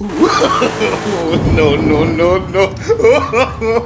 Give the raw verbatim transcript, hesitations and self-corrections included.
No, no, no, no.